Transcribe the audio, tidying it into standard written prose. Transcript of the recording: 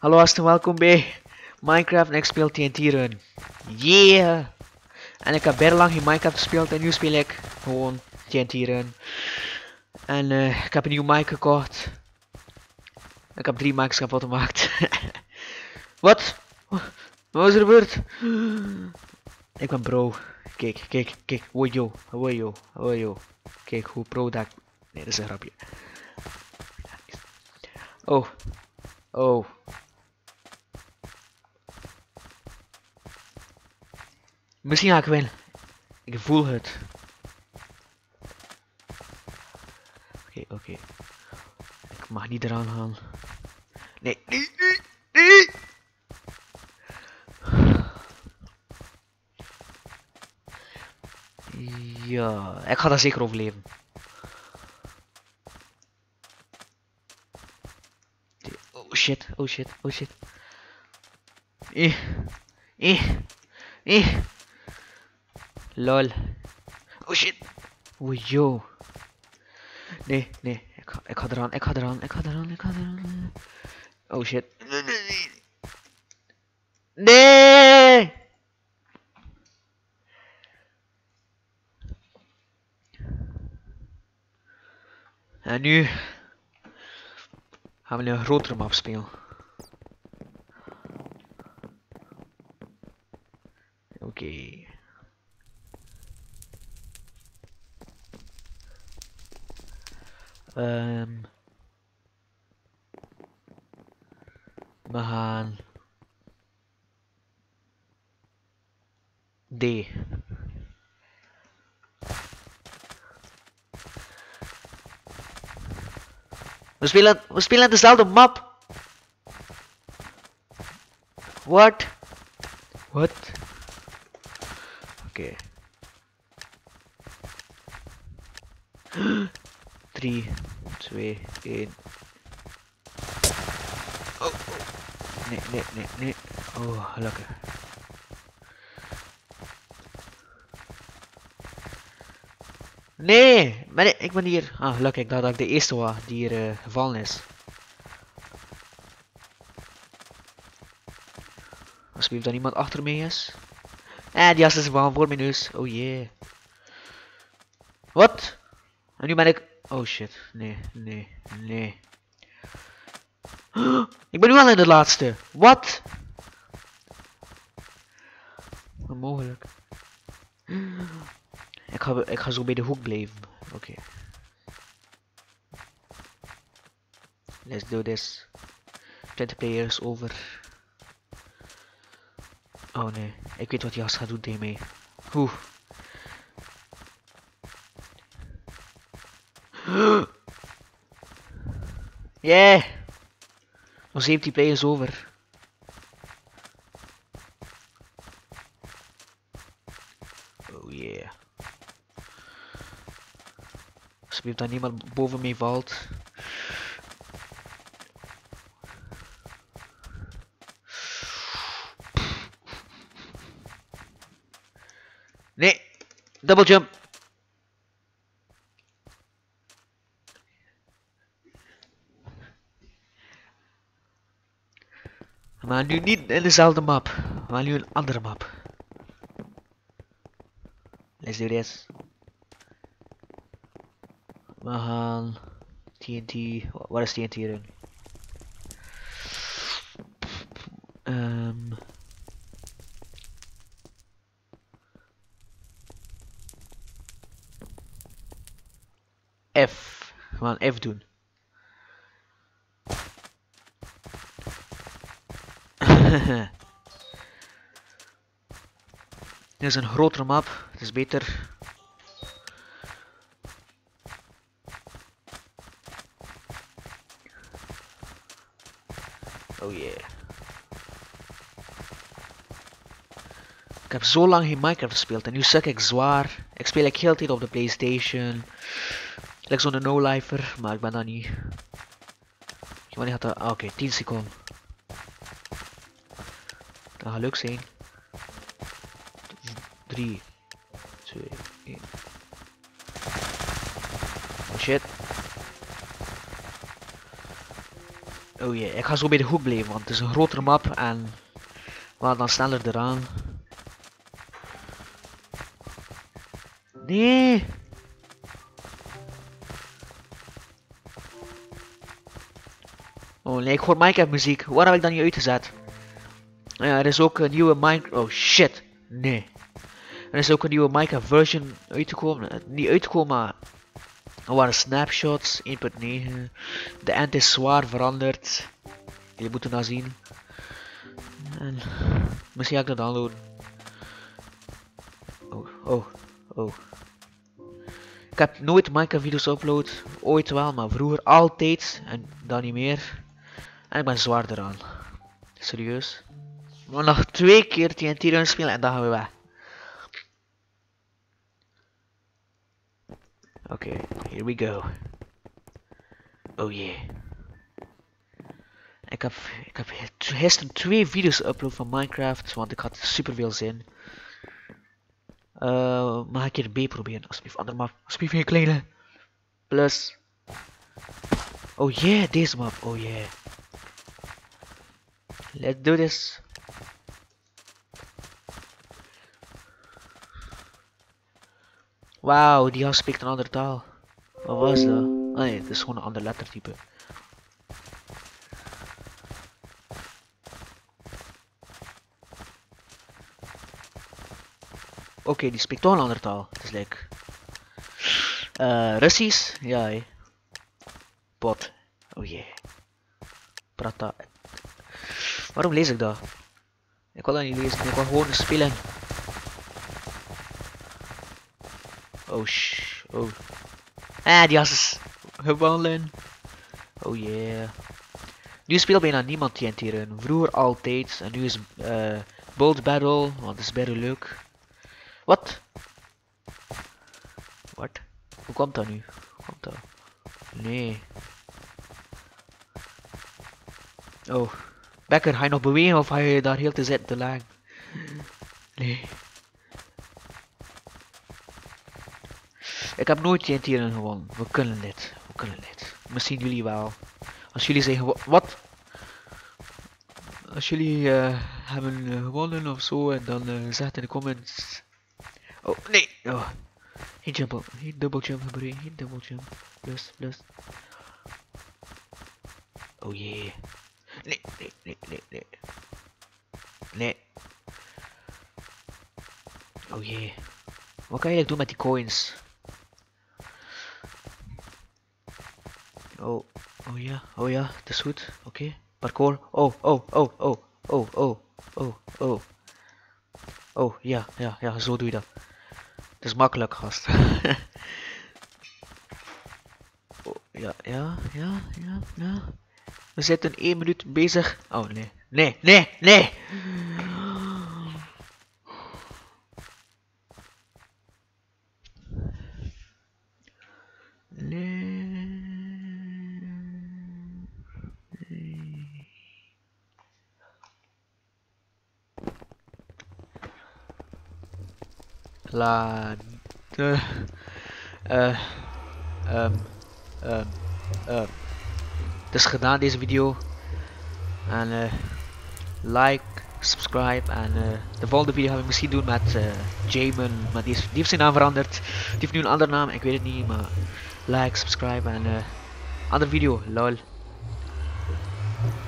Hallo en welkom bij Minecraft en ik speel TNT Run. Yeah! En ik heb bijna lang geen Minecraft gespeeld en nu speel ik gewoon TNT Run. En ik heb een nieuwe mic gekocht. Ik heb 3 mics kapot gemaakt. Wat? Wat is er gebeurd? Ik ben pro. Kijk. Wojo. Kijk hoe pro dat... Nee, dat is een grapje. Oh. Misschien ga ik winnen. Ik voel het. Oké. Ik mag niet eraan gaan. Nee. Ja, ik ga dat zeker overleven. Oh shit. Lol. Oh shit. Oh yo. Nee. Ik ga eraan. Oh shit. Nee. En nu gaan we een grotere map spelen. Oké. We gaan D. We spelen dezelfde map. What? Oké. 3, 2, 1. Oh. Nee. Oh, gelukkig. Nee, maar nee, ik ben hier. Ah, gelukkig dat ik de eerste was die hier gevallen is. Alsjeblieft dat niemand achter mij is. Die jas is gewoon voor mijn neus. Oh jee. Yeah. Wat? En nu ben ik. Oh shit. Nee. Ik ben nu al in de laatste. Wat? Onmogelijk. Ik ga zo bij de hoek blijven. Oké. Let's do this. 20 players over. Oh nee. Ik weet wat die gast gaat doen daarmee. Oeh. Yeah. Nog 17 players over. Oh yeah. Alsjeblieft dat niemand boven mij valt. Nee. Double jump. Maar nu niet in dezelfde map. Maar nu een andere map. Let's do this. We gaan TNT. Wat is TNT Run? F. We gaan F doen. Dit is een grotere map, het is beter. Oh yeah. Ik heb zo lang geen Minecraft gespeeld en nu suk ik zwaar. Ik speel like heel de tijd op de PlayStation. Like zo'n no-lifer, maar ik ben dat niet. Wanneer gaat dat? Oké, 10 seconden. Dat gaat leuk zijn. 3, 2, 1. Oh shit. Oh jee, ik ga zo bij de hoek blijven, want het is een grotere map en we gaan dan sneller eraan. Nee! Oh nee, ik hoor Minecraft muziek. Waar heb ik dan niet uitgezet? Ja, er is ook een nieuwe Minecraft... Oh shit! Nee. Er is ook een nieuwe Minecraft version uitgekomen. Niet uitgekomen, maar... Er waren snapshots, 1.9. De end is zwaar veranderd. Jullie moeten dat zien. En... Misschien ga ik dat downloaden. Oh. Ik heb nooit Minecraft video's upload. Ooit wel, maar vroeger altijd. En dan niet meer. En ik ben zwaar eraan. Serieus. Maar nog 2 keer TNT Run spelen en dan gaan we weg. Oké, here we go. Oh yeah. Ik heb gisteren 2 video's upload van Minecraft, want ik had super veel zin. Mag ik hier B proberen? Alsjeblieft, andere map. Alsjeblieft, een kleine. Plus. Oh yeah, deze map. Oh yeah. Let's do this. Wauw, die gast spreekt een andere taal. Wat was dat? Oh nee, het is gewoon een ander lettertype. Oké, die spreekt toch een andere taal. Het is leuk. Russisch? Ja, hé. Pot. Oh jee. Yeah. Prata. Waarom lees ik dat? Ik wil dat niet lezen, ik wil gewoon spelen. Oh shh, oh. Die jas is gewonnen. Oh yeah. Nu speelt bijna niemand TNT Run. Vroeger altijd. En nu is Bold Battle, want het is bijna leuk. Wat? Wat? Hoe komt dat nu? Hoe komt dat? Nee. Oh. Bekker, ga je nog bewegen of ga je daar heel te zitten te lang? Nee. Ik heb nooit TNT Run gewonnen. We kunnen dit. We kunnen dit. Misschien jullie wel. Als jullie zeggen, wat? Als jullie hebben gewonnen of zo, en dan zegt in de comments. Oh nee! Oh. Geen jump, geen double jump gebruiken, geen double jump. Plus. Oh jee. Yeah. Nee. Oh jee. Yeah. Wat kan je eigenlijk doen met die coins? Oh ja, het is goed. Oké. Parkour. Oh, ja, zo doe je dat. Het is makkelijk, gast. Ja. We zitten 1 minuut bezig. Oh nee. Nee. Het is gedaan deze video en like, subscribe en de volgende video gaan we misschien doen met Jamin, maar die heeft zijn naam veranderd, die heeft nu een andere naam, ik weet het niet, maar like, subscribe en andere video, lol.